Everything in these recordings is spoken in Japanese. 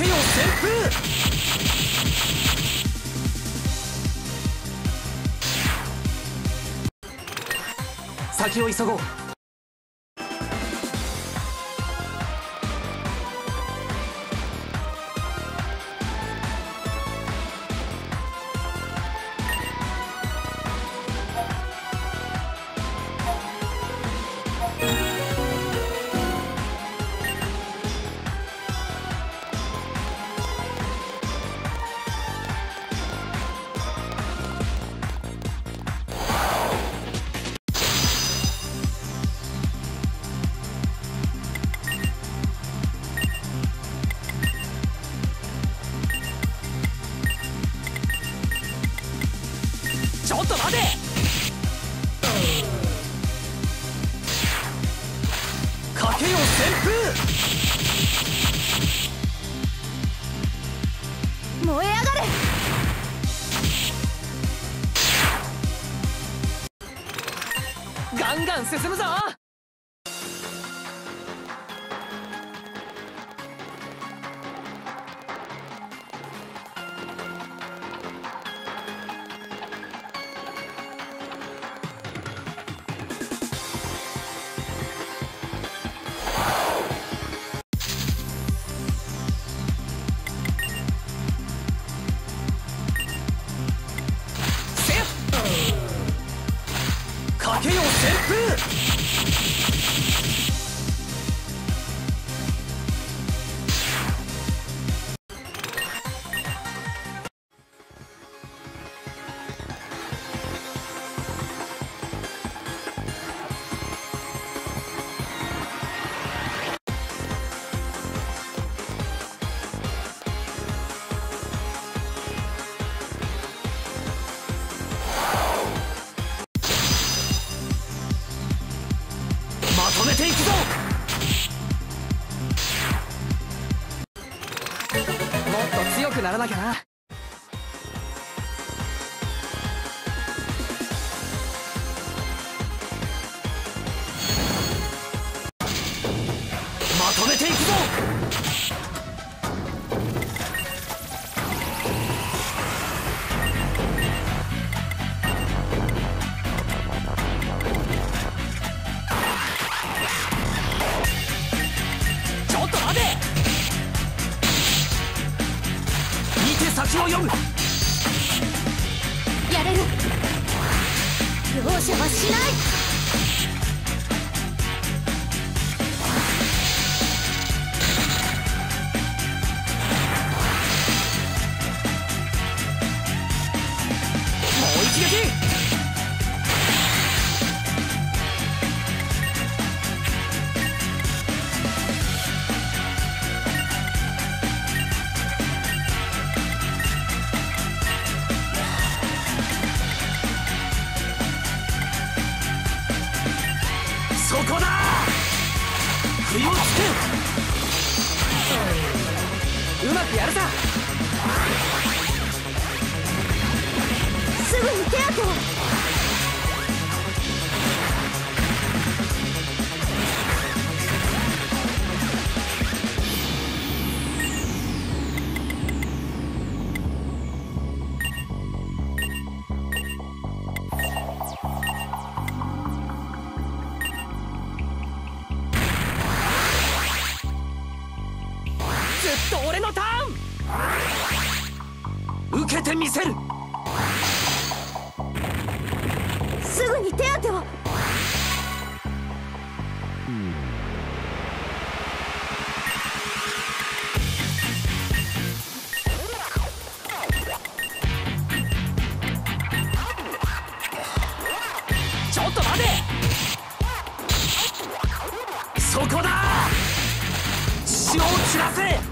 けよ旋風。 先を急ごう。ガンガン進むぞ。ならなきゃな。まとめていくぞ。ちょっと待て。 先を読む。やれる。容赦はしない。 うまくやるさ。すぐに手当てを。ずっと俺のターン。受けてみせる。すぐに手当てを。ちょっと待て。そこだ。潮を散らせ。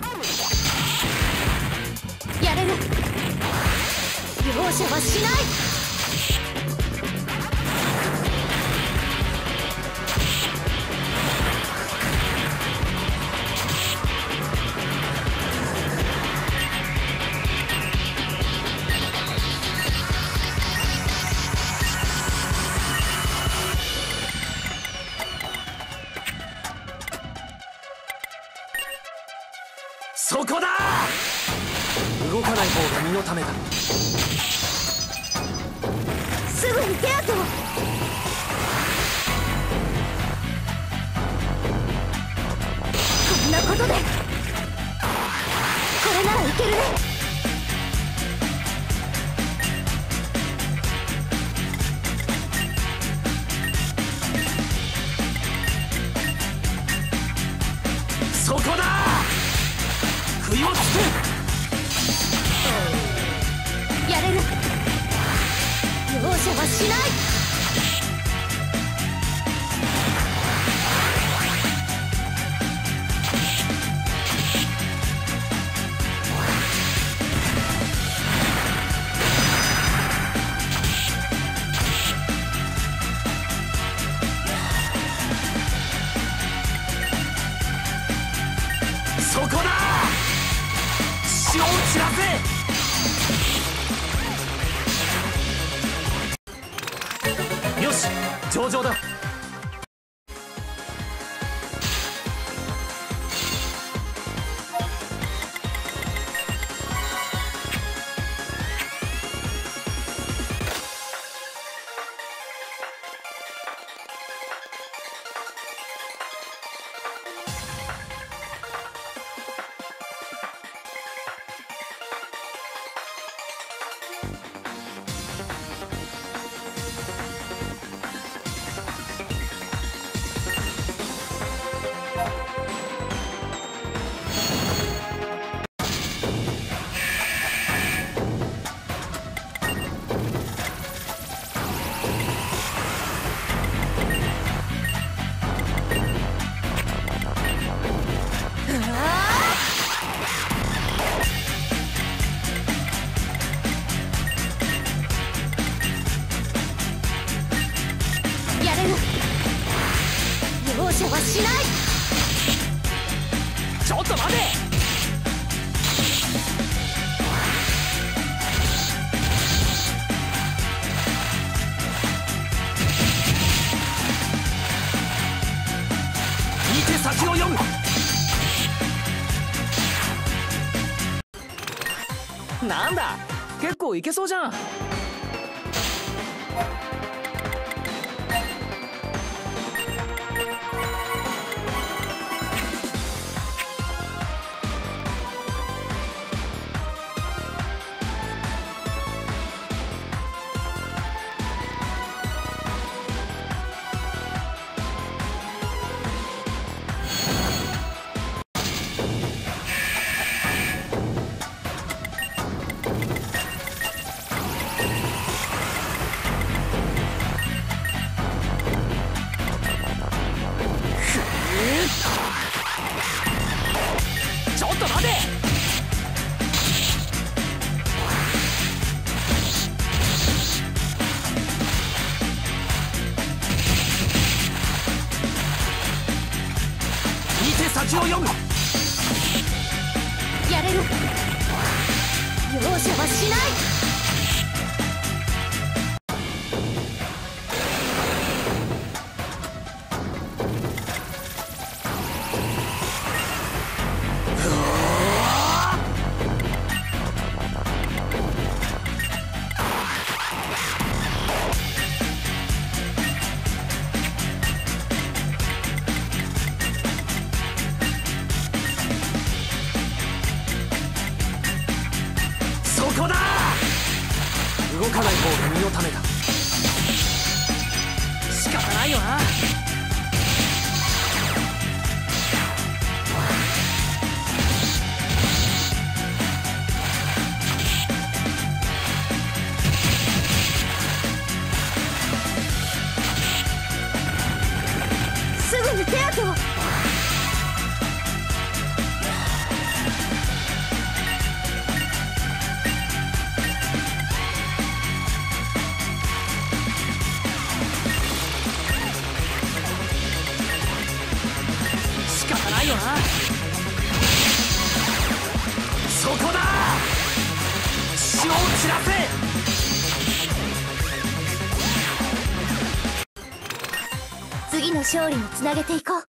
容赦はしない。 そそこだ。動かない方が身のためだ。すぐに手当てを。こんなことでこれならいけるね。上々だ。なんだ、結構いけそうじゃん。次の勝利につなげていこう。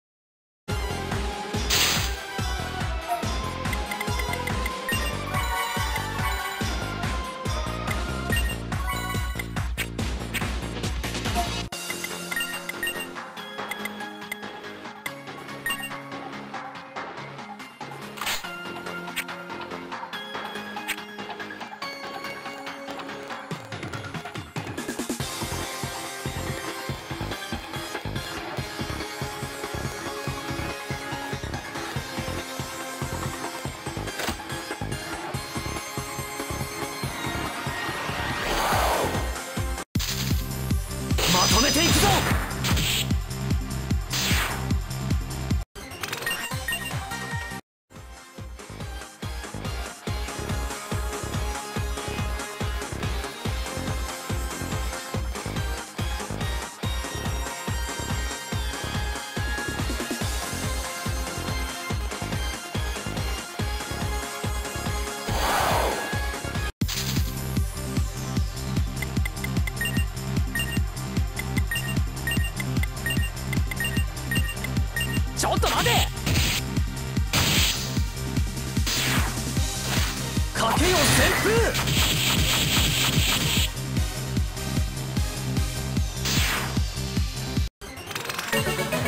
闇を旋風。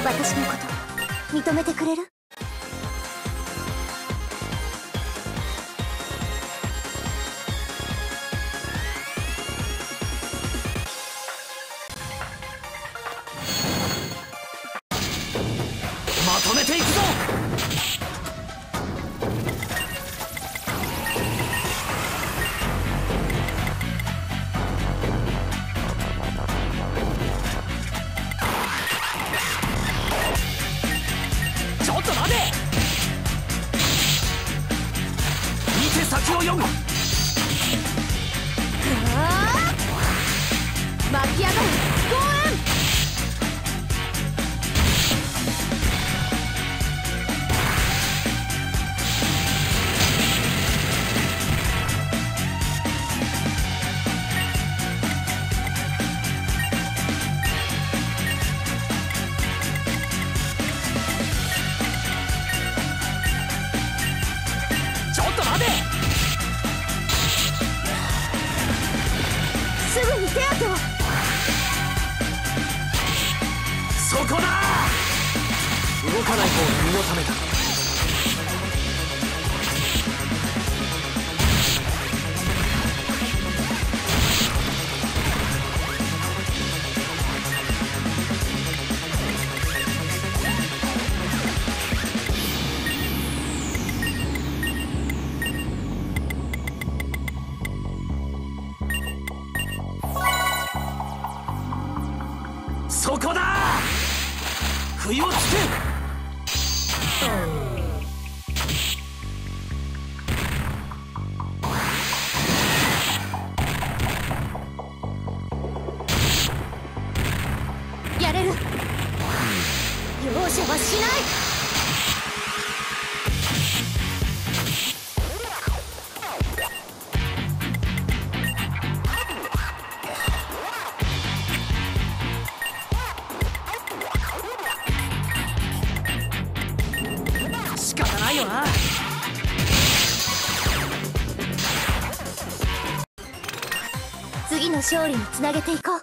私のこと認めてくれる？まとめていくぞ。 先を読む。巻き上がる強援。ちょっと待て。 そこだ。動かない方が身のためだ。そこだ。 不意をつけ。やれる。容赦はしない。 次の勝利につなげていこう。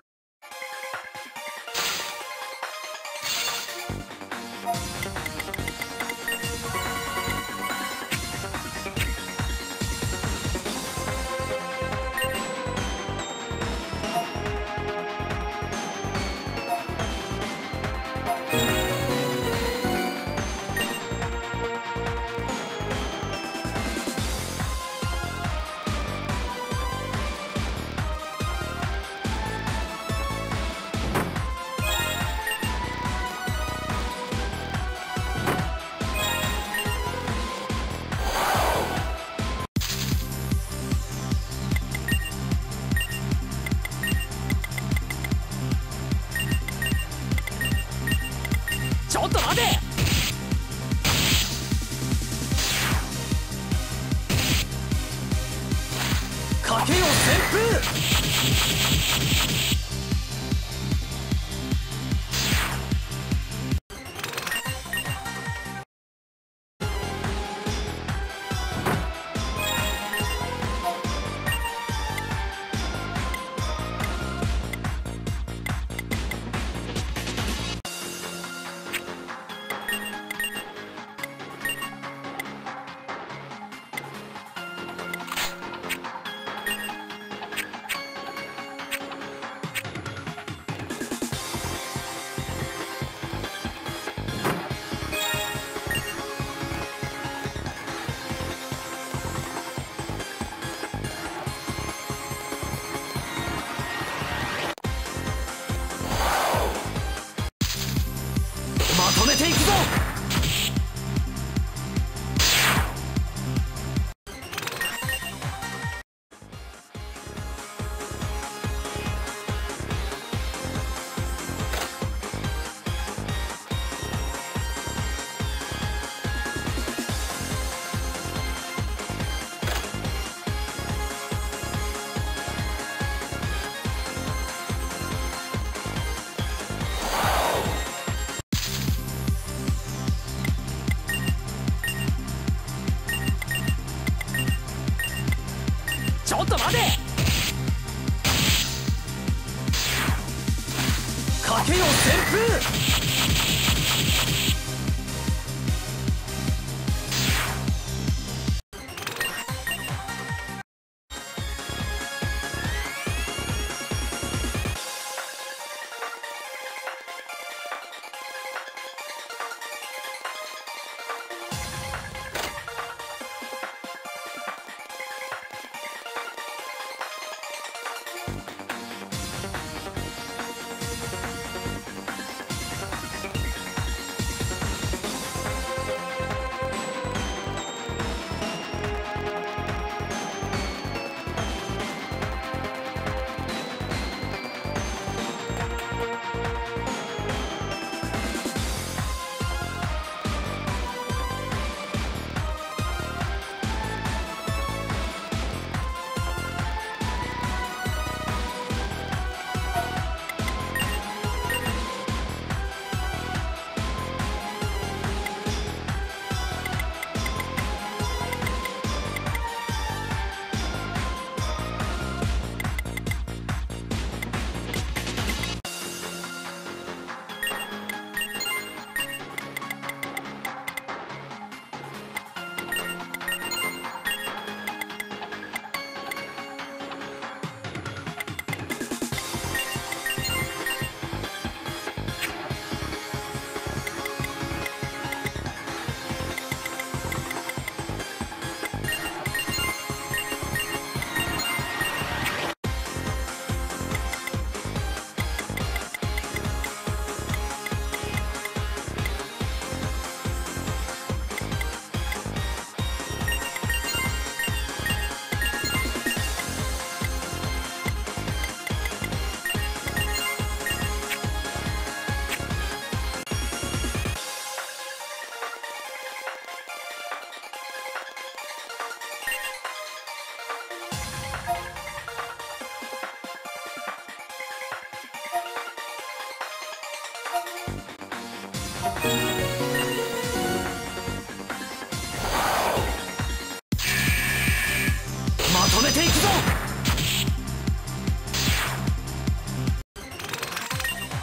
ちょっと待て。かけよ旋ょっと待て。かけよ旋風。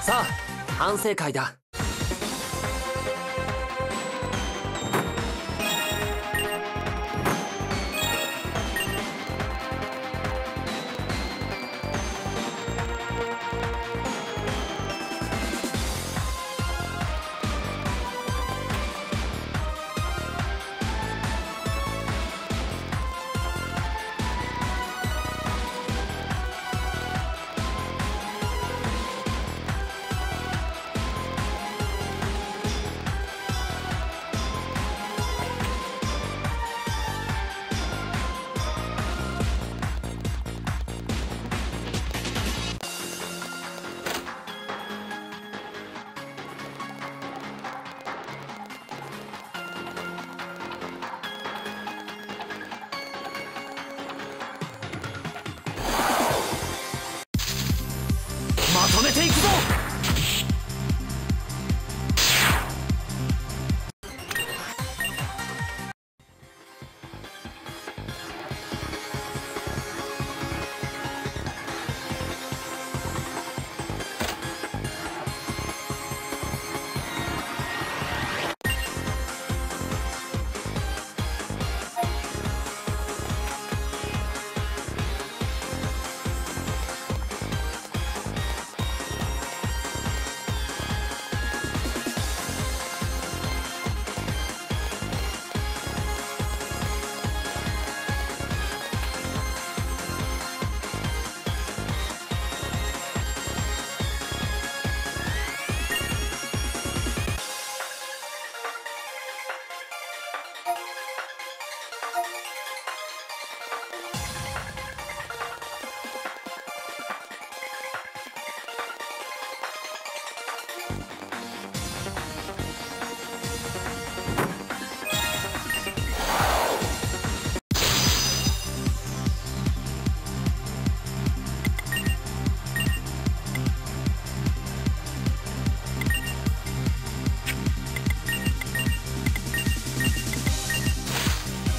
さあ、反省会だ。 まとめていくぞ。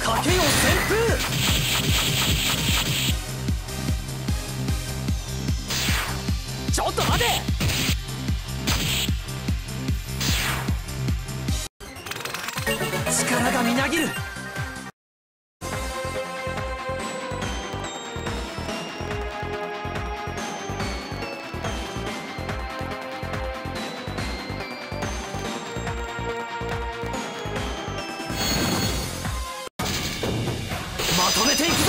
かけよ旋風。っと待て。力がみなぎる。まとめていくぞ。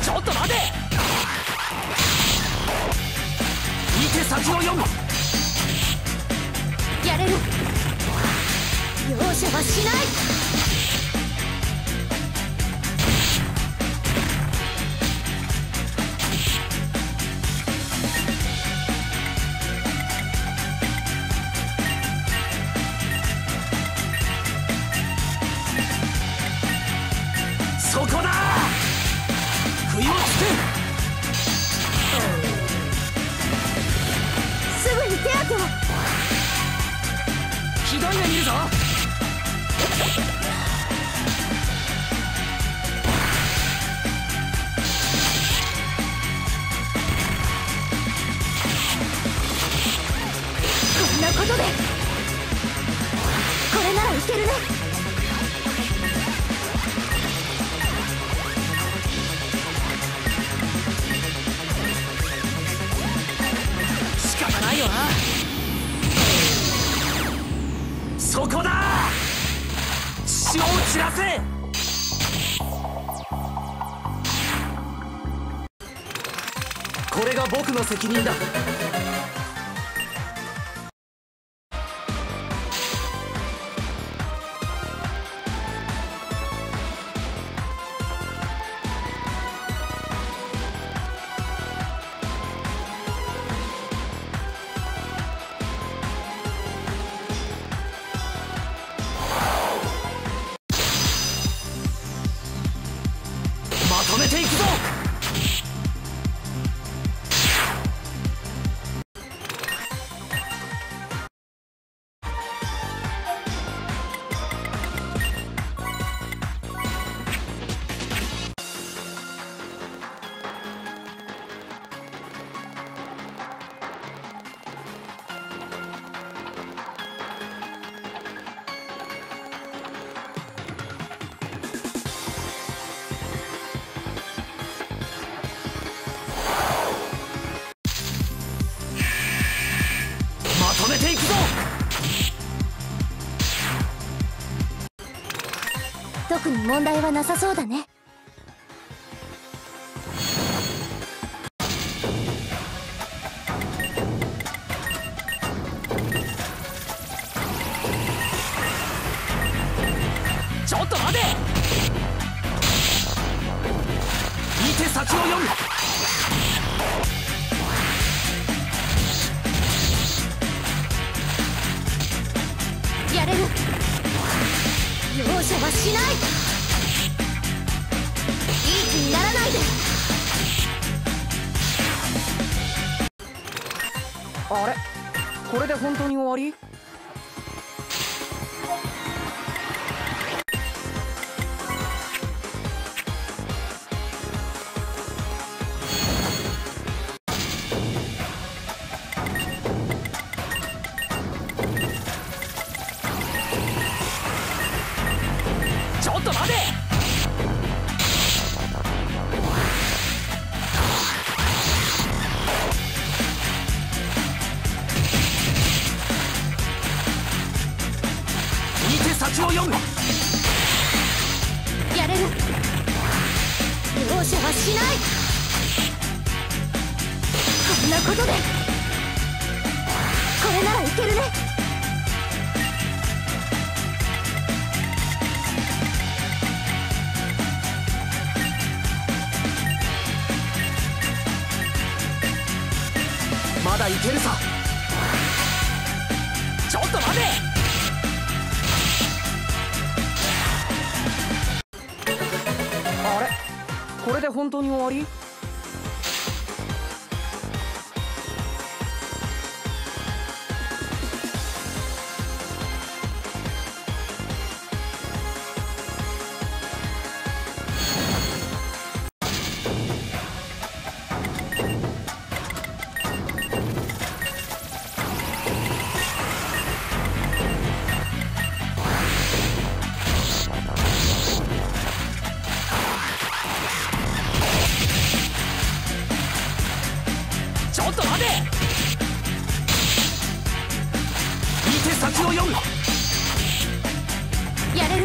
ちょっと待て。見て、先を読む。やれる。容赦はしない。そこだ。不意をつく。すぐに手当てを。ひどい目見るぞ。こんなことで。これならいけるね。そこだ。血を散らせ。これが僕の責任だ。止めていくぞ。止めていくぞ。特に問題はなさそうだね。ちょっと待て。見て、先を読む。容赦はしない。いい気にならないで。あれ、これで本当に終わり？ちょっと待て。見て、先を読む。やれる。容赦はしない。こんなことで。これならいけるね。まだいけるさ。ちょっと待て。あれ、これで本当に終わり？ちを読む。やれる。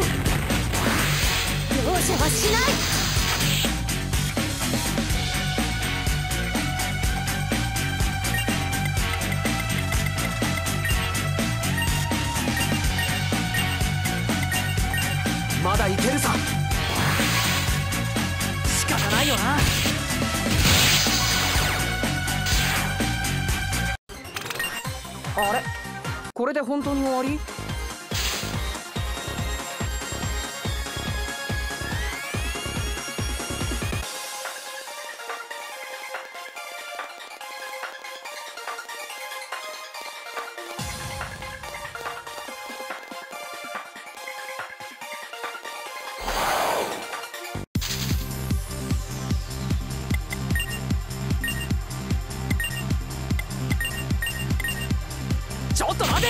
容赦はしない。 まだいけるさ。仕方ないよな。あれ、これで本当に終わり？ちょっと待て！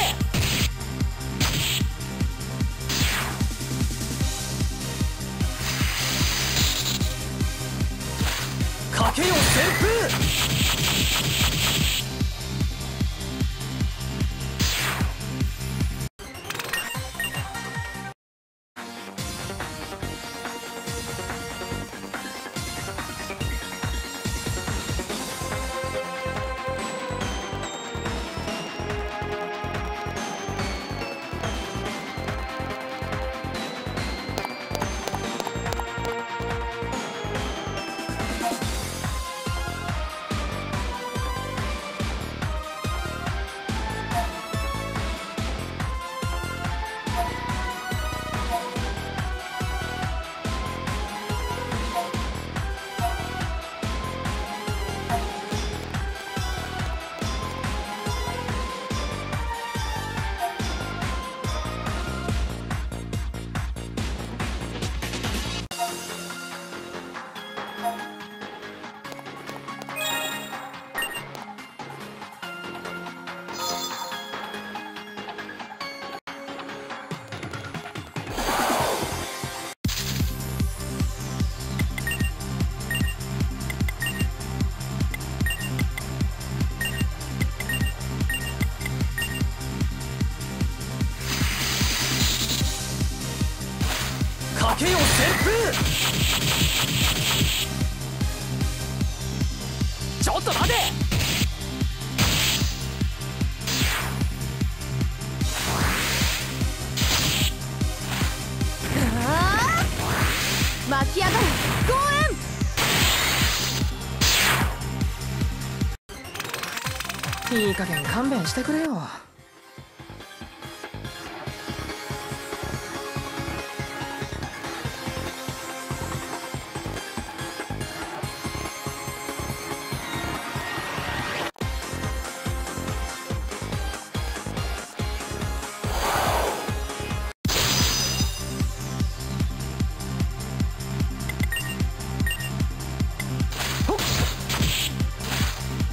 かけよう旋風！ けよ旋風！ちょっと待て！湧き上がる豪炎！ いい加減勘弁してくれよ。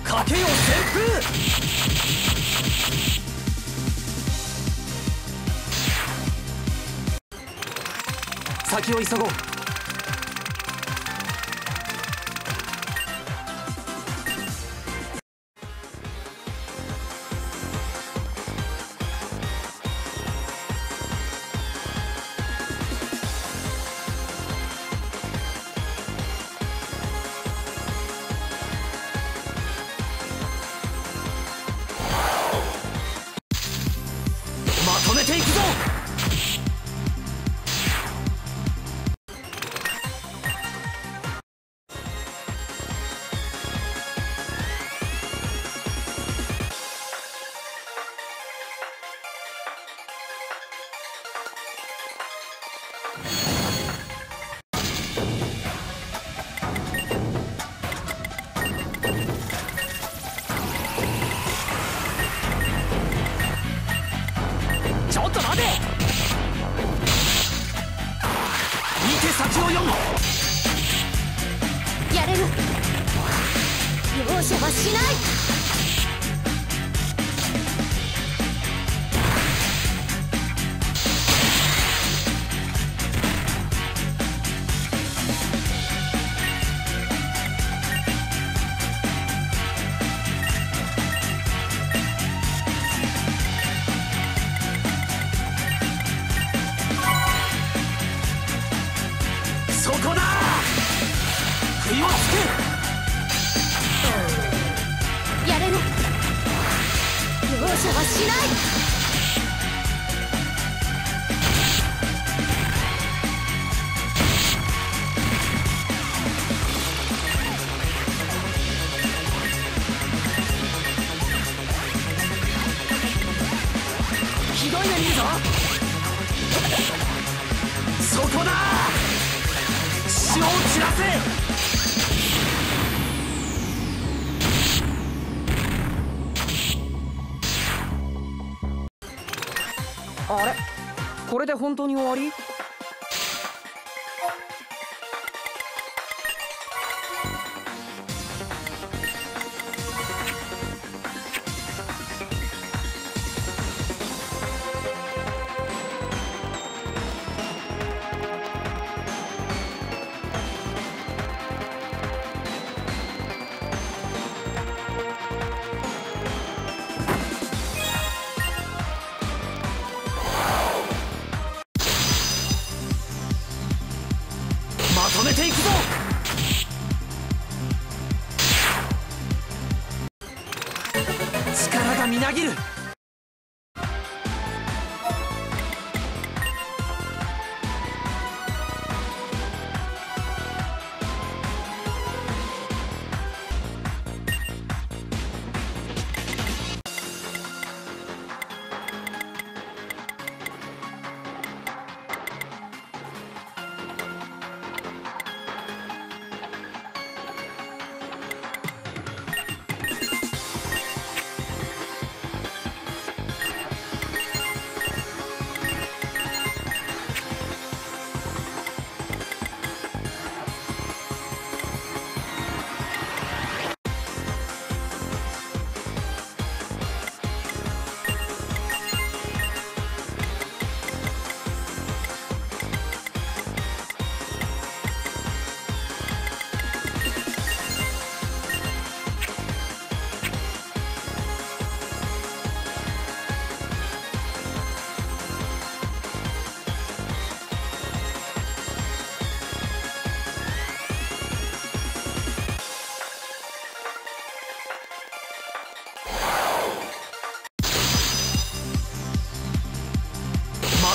かけよう旋風！先を急ごう。やれる。容赦はしない。しない。あれ、これで本当に終わり？止めていくぞ。力がみなぎる。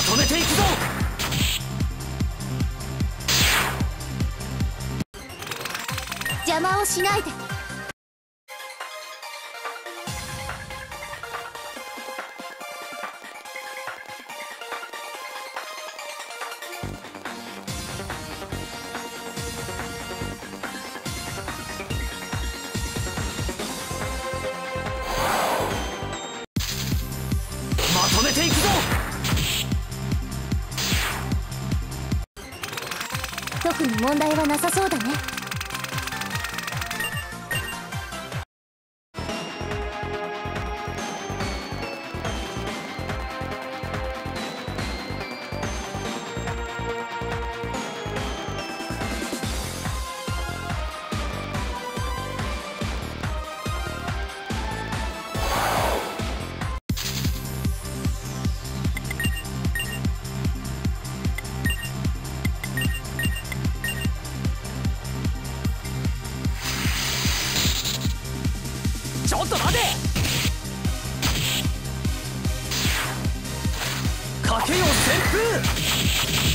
止めていくぞ。邪魔をしないで。まとめていくぞ。特に問題はなさそうだね。ちょっと待て。かけよ旋風。